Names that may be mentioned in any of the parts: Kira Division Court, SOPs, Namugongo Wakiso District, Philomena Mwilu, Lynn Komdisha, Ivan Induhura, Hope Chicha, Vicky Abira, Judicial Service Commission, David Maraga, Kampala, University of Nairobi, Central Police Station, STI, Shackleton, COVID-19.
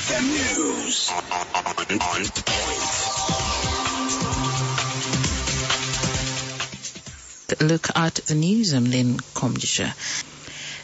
Second News on Point. Look at the news. I'm Lynn Komdisha.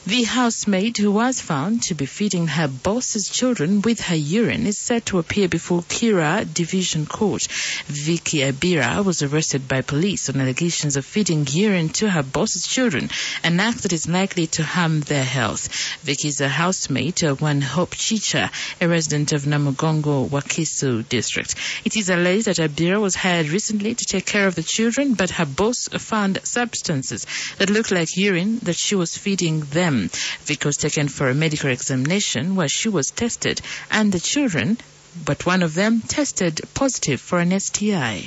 The housemaid who was found to be feeding her boss's children with her urine is set to appear before Kira Division Court. Vicky Abira was arrested by police on allegations of feeding urine to her boss's children, an act that is likely to harm their health. Vicky is a housemaid to one Hope Chicha, a resident of Namugongo Wakiso District. It is alleged that Abira was hired recently to take care of the children, but her boss found substances that looked like urine that she was feeding them. Vicky was taken for a medical examination where she was tested, and the children, but one of them, tested positive for an STI.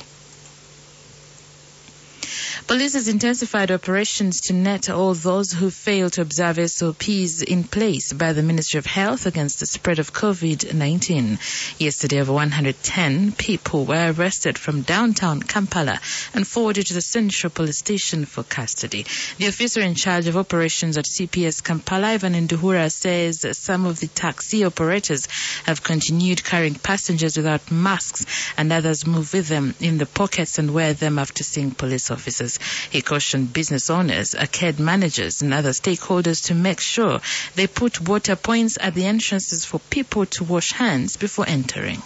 Police has intensified operations to net all those who fail to observe SOPs in place by the Ministry of Health against the spread of COVID-19. Yesterday, over 110 people were arrested from downtown Kampala and forwarded to the Central Police Station for custody. The officer in charge of operations at CPS Kampala, Ivan Induhura, says some of the taxi operators have continued carrying passengers without masks, and others move with them in the pockets and wear them after seeing police officers. He cautioned business owners, arcade managers and other stakeholders to make sure they put water points at the entrances for people to wash hands before entering.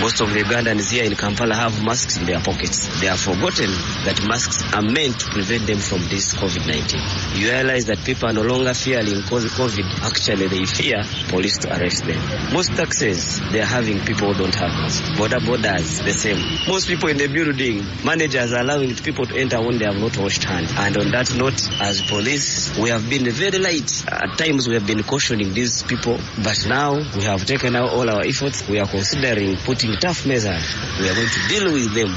Most of the Ugandans here in Kampala have masks in their pockets. They have forgotten that masks are meant to prevent them from this COVID-19. You realize that people are no longer fearing COVID. Actually, they fear police to arrest them. Most taxis, they are having people who don't have masks. Borders, the same. Most people in the building, managers are allowing people to enter when they have not washed hands. And on that note, as police, we have been very light. At times, we have been cautioning these people. But now, we have taken out all our efforts. We are considering putting tough measures. We are going to deal with them.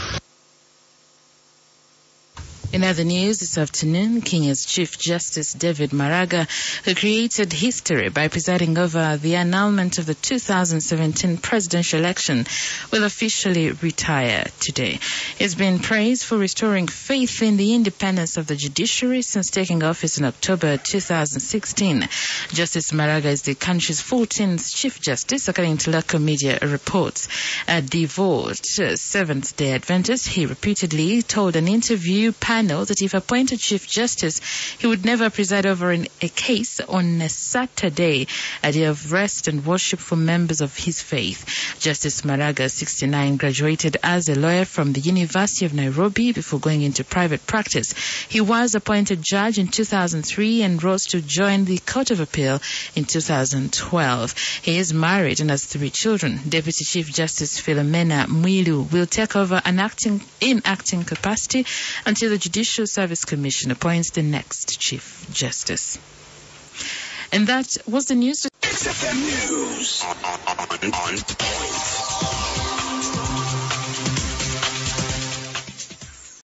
In other news this afternoon, Kenya's Chief Justice David Maraga, who created history by presiding over the annulment of the 2017 presidential election, will officially retire today. He's been praised for restoring faith in the independence of the judiciary since taking office in October 2016. Justice Maraga is the country's 14th Chief Justice, according to local media reports. A devout Seventh-day Adventist, he reputedly told an interview that if appointed Chief Justice, he would never preside over a case on a Saturday, a day of rest and worship for members of his faith. Justice Maraga, 69, graduated as a lawyer from the University of Nairobi before going into private practice. He was appointed judge in 2003 and rose to join the Court of Appeal in 2012. He is married and has 3 children. Deputy Chief Justice Philomena Mwilu will take over in acting capacity until the Judicial Service Commission appoints the next Chief Justice. And that was the news.